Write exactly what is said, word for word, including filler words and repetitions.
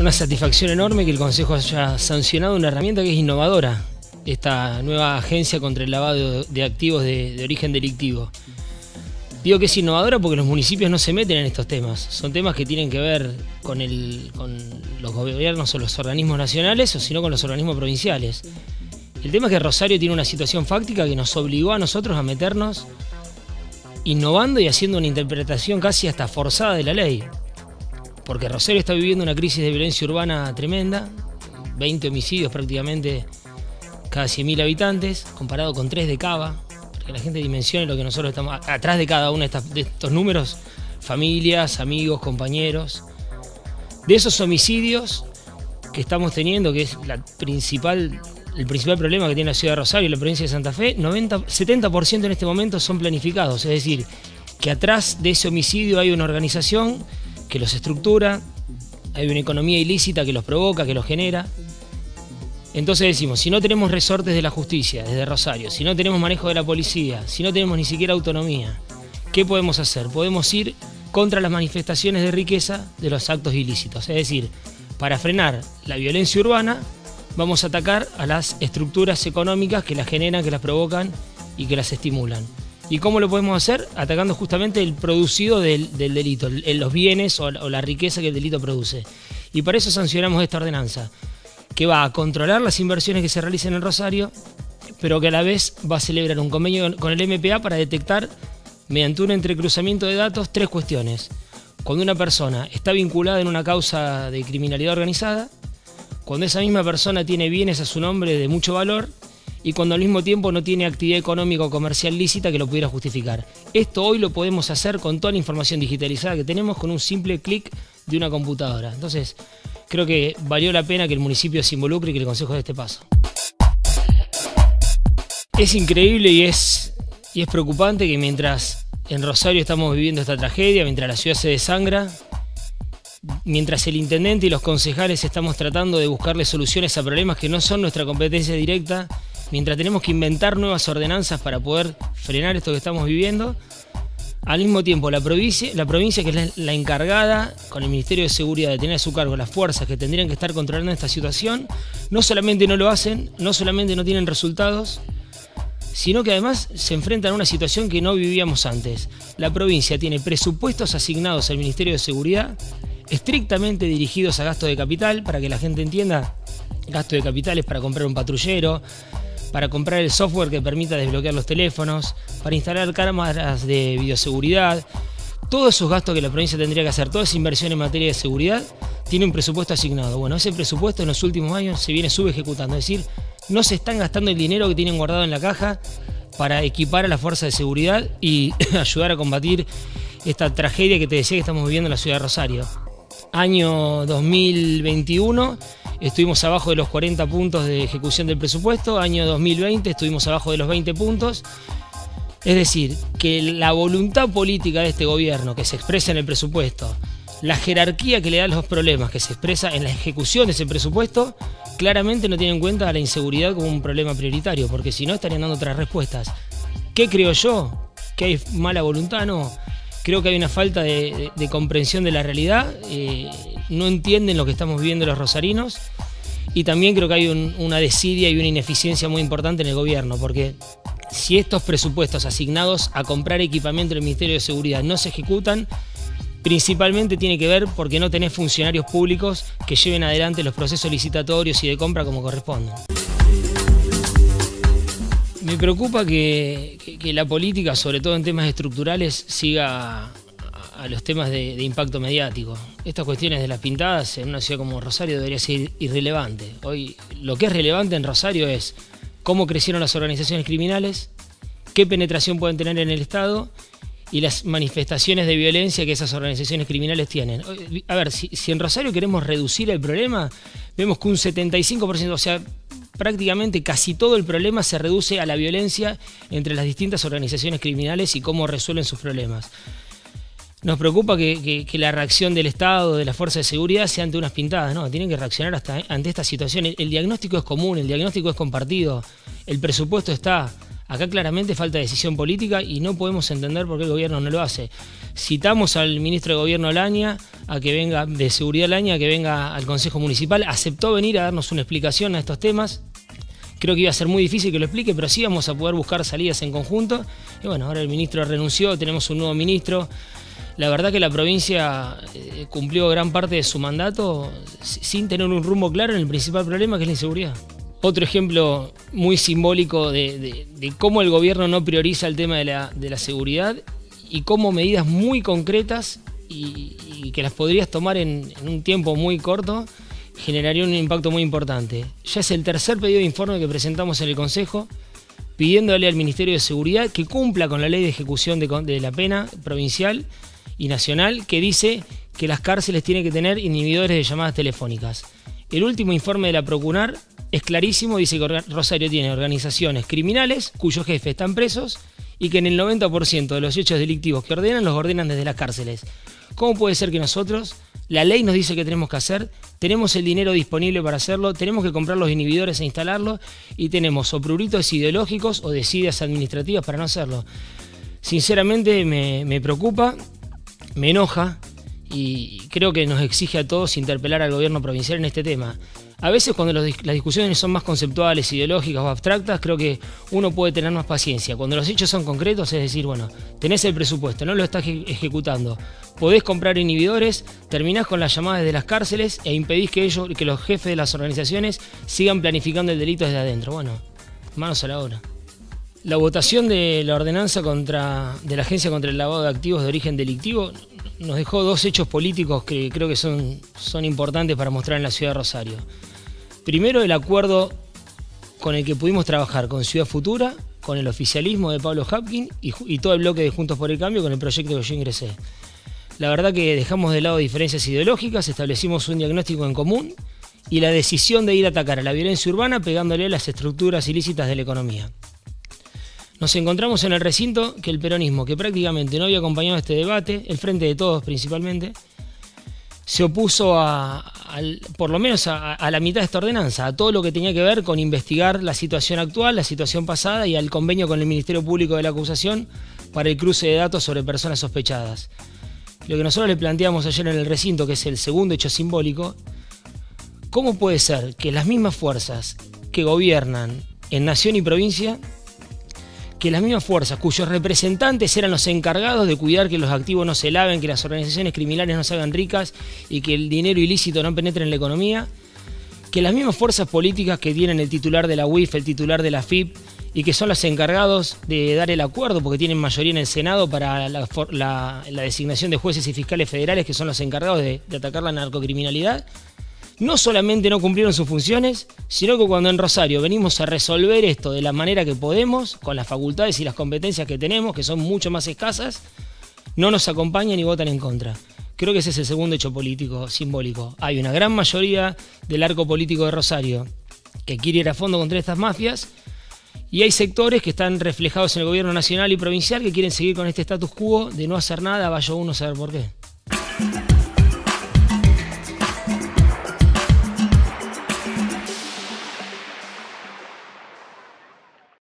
una satisfacción enorme que el Consejo haya sancionado una herramienta que es innovadora, esta nueva agencia contra el lavado de activos de, de origen delictivo. Digo que es innovadora porque los municipios no se meten en estos temas. Son temas que tienen que ver con, el, con los gobiernos o los organismos nacionales, o si no con los organismos provinciales. El tema es que Rosario tiene una situación fáctica que nos obligó a nosotros a meternos innovando y haciendo una interpretación casi hasta forzada de la ley. Porque Rosario está viviendo una crisis de violencia urbana tremenda, veinte homicidios prácticamente cada cien mil habitantes, comparado con tres de Cava. Que la gente dimensione lo que nosotros estamos atrás de cada uno de, estas, de estos números: familias, amigos, compañeros. De esos homicidios que estamos teniendo, que es la principal, el principal problema que tiene la ciudad de Rosario y la provincia de Santa Fe, noventa, setenta por ciento en este momento son planificados. Es decir, que atrás de ese homicidio hay una organización que los estructura, hay una economía ilícita que los provoca, que los genera. Entonces decimos, si no tenemos resortes de la justicia desde Rosario, si no tenemos manejo de la policía, si no tenemos ni siquiera autonomía, ¿qué podemos hacer? Podemos ir contra las manifestaciones de riqueza de los actos ilícitos. Es decir, para frenar la violencia urbana, vamos a atacar a las estructuras económicas que las generan, que las provocan y que las estimulan. ¿Y cómo lo podemos hacer? Atacando justamente el producido del, del delito, los bienes o la riqueza que el delito produce. Y para eso sancionamos esta ordenanza, que va a controlar las inversiones que se realicen en Rosario, pero que a la vez va a celebrar un convenio con el M P A para detectar, mediante un entrecruzamiento de datos, tres cuestiones. Cuando una persona está vinculada en una causa de criminalidad organizada, cuando esa misma persona tiene bienes a su nombre de mucho valor y cuando al mismo tiempo no tiene actividad económica o comercial lícita que lo pudiera justificar. Esto hoy lo podemos hacer con toda la información digitalizada que tenemos, con un simple clic de una computadora. Entonces, creo que valió la pena que el municipio se involucre y que el Consejo dé este paso. Es increíble y es, y es preocupante que mientras en Rosario estamos viviendo esta tragedia, mientras la ciudad se desangra, mientras el intendente y los concejales estamos tratando de buscarle soluciones a problemas que no son nuestra competencia directa, mientras tenemos que inventar nuevas ordenanzas para poder frenar esto que estamos viviendo, al mismo tiempo, la provincia, la provincia que es la, la encargada, con el Ministerio de Seguridad, de tener a su cargo las fuerzas que tendrían que estar controlando esta situación, no solamente no lo hacen, no solamente no tienen resultados, sino que además se enfrentan a una situación que no vivíamos antes. La provincia tiene presupuestos asignados al Ministerio de Seguridad, estrictamente dirigidos a gasto de capital, para que la gente entienda, gasto de capital es para comprar un patrullero, para comprar el software que permita desbloquear los teléfonos, para instalar cámaras de bioseguridad. Todos esos gastos que la provincia tendría que hacer, toda esa inversión en materia de seguridad, tiene un presupuesto asignado. Bueno, ese presupuesto en los últimos años se viene subejecutando, es decir, no se están gastando el dinero que tienen guardado en la caja para equipar a la fuerza de seguridad y ayudar a combatir esta tragedia que te decía que estamos viviendo en la ciudad de Rosario. Año dos mil veintiuno... estuvimos abajo de los cuarenta puntos de ejecución del presupuesto. Año dos mil veinte estuvimos abajo de los veinte puntos. Es decir, que la voluntad política de este gobierno que se expresa en el presupuesto, la jerarquía que le da los problemas que se expresa en la ejecución de ese presupuesto, claramente no tiene en cuenta la inseguridad como un problema prioritario, porque si no estarían dando otras respuestas. ¿Qué creo yo? ¿Que hay mala voluntad? No. Creo que hay una falta de, de, de comprensión de la realidad. Eh, no entienden lo que estamos viviendo los rosarinos, y también creo que hay un, una desidia y una ineficiencia muy importante en el gobierno, porque si estos presupuestos asignados a comprar equipamiento del Ministerio de Seguridad no se ejecutan, principalmente tiene que ver porque no tenés funcionarios públicos que lleven adelante los procesos licitatorios y de compra como corresponden. Me preocupa que, que, que la política, sobre todo en temas estructurales, siga a, a los temas de, de impacto mediático. Estas cuestiones de las pintadas en una ciudad como Rosario debería ser irrelevante. Hoy lo que es relevante en Rosario es cómo crecieron las organizaciones criminales, qué penetración pueden tener en el Estado y las manifestaciones de violencia que esas organizaciones criminales tienen. A ver, si, si en Rosario queremos reducir el problema, vemos que un setenta y cinco por ciento, o sea, prácticamente casi todo el problema se reduce a la violencia entre las distintas organizaciones criminales y cómo resuelven sus problemas. Nos preocupa que, que, que la reacción del Estado, de las fuerzas de seguridad, sea ante unas pintadas. No, tienen que reaccionar hasta, ante esta situación. El, el diagnóstico es común, el diagnóstico es compartido, el presupuesto está. Acá claramente falta decisión política y no podemos entender por qué el gobierno no lo hace. Citamos al ministro de Gobierno Laña, a que venga, de Seguridad Laña, a que venga al Consejo Municipal. Aceptó venir a darnos una explicación a estos temas. Creo que iba a ser muy difícil que lo explique, pero sí vamos a poder buscar salidas en conjunto. Y bueno, ahora el ministro renunció, tenemos un nuevo ministro. La verdad que la provincia cumplió gran parte de su mandato sin tener un rumbo claro en el principal problema, que es la inseguridad. Otro ejemplo muy simbólico de, de, de cómo el gobierno no prioriza el tema de la, de la seguridad y cómo medidas muy concretas y, y que las podrías tomar en, en un tiempo muy corto generaría un impacto muy importante. Ya es el tercer pedido de informe que presentamos en el Consejo, pidiéndole al Ministerio de Seguridad que cumpla con la ley de ejecución de, de la pena provincial y nacional, que dice que las cárceles tienen que tener inhibidores de llamadas telefónicas. El último informe de la Procunar es clarísimo, dice que Rosario tiene organizaciones criminales cuyos jefes están presos y que en el noventa por ciento de los hechos delictivos que ordenan, los ordenan desde las cárceles. ¿Cómo puede ser que nosotros, la ley nos dice que tenemos que hacer, tenemos el dinero disponible para hacerlo, tenemos que comprar los inhibidores e instalarlos y tenemos o pruritos ideológicos o desidias administrativas para no hacerlo? Sinceramente me, me preocupa, me enoja y creo que nos exige a todos interpelar al gobierno provincial en este tema. A veces cuando los, las discusiones son más conceptuales, ideológicas o abstractas, creo que uno puede tener más paciencia. Cuando los hechos son concretos, es decir, bueno, tenés el presupuesto, no lo estás ejecutando, podés comprar inhibidores, terminás con las llamadas desde las cárceles e impedís que, ellos, que los jefes de las organizaciones sigan planificando el delito desde adentro. Bueno, manos a la obra. La votación de la ordenanza contra, de la Agencia contra el Lavado de Activos de Origen Delictivo nos dejó dos hechos políticos que creo que son, son importantes para mostrar en la ciudad de Rosario. Primero, el acuerdo con el que pudimos trabajar con Ciudad Futura, con el oficialismo de Pablo Hapkin y, y todo el bloque de Juntos por el Cambio con el proyecto que yo ingresé. La verdad que dejamos de lado diferencias ideológicas, establecimos un diagnóstico en común y la decisión de ir a atacar a la violencia urbana pegándole a las estructuras ilícitas de la economía. Nos encontramos en el recinto que el peronismo, que prácticamente no había acompañado este debate, el Frente de Todos principalmente, se opuso a, a por lo menos a, a la mitad de esta ordenanza, a todo lo que tenía que ver con investigar la situación actual, la situación pasada y al convenio con el Ministerio Público de la Acusación para el cruce de datos sobre personas sospechadas. Lo que nosotros le planteamos ayer en el recinto, que es el segundo hecho simbólico, ¿cómo puede ser que las mismas fuerzas que gobiernan en nación y provincia, que las mismas fuerzas cuyos representantes eran los encargados de cuidar que los activos no se laven, que las organizaciones criminales no se hagan ricas y que el dinero ilícito no penetre en la economía, que las mismas fuerzas políticas que tienen el titular de la U I F, el titular de la A F I P y que son los encargados de dar el acuerdo porque tienen mayoría en el Senado para la, la, la designación de jueces y fiscales federales, que son los encargados de, de atacar la narcocriminalidad, no solamente no cumplieron sus funciones, sino que cuando en Rosario venimos a resolver esto de la manera que podemos, con las facultades y las competencias que tenemos, que son mucho más escasas, no nos acompañan y votan en contra. Creo que ese es el segundo hecho político simbólico. Hay una gran mayoría del arco político de Rosario que quiere ir a fondo contra estas mafias y hay sectores que están reflejados en el gobierno nacional y provincial que quieren seguir con este status quo de no hacer nada, vaya uno a saber por qué.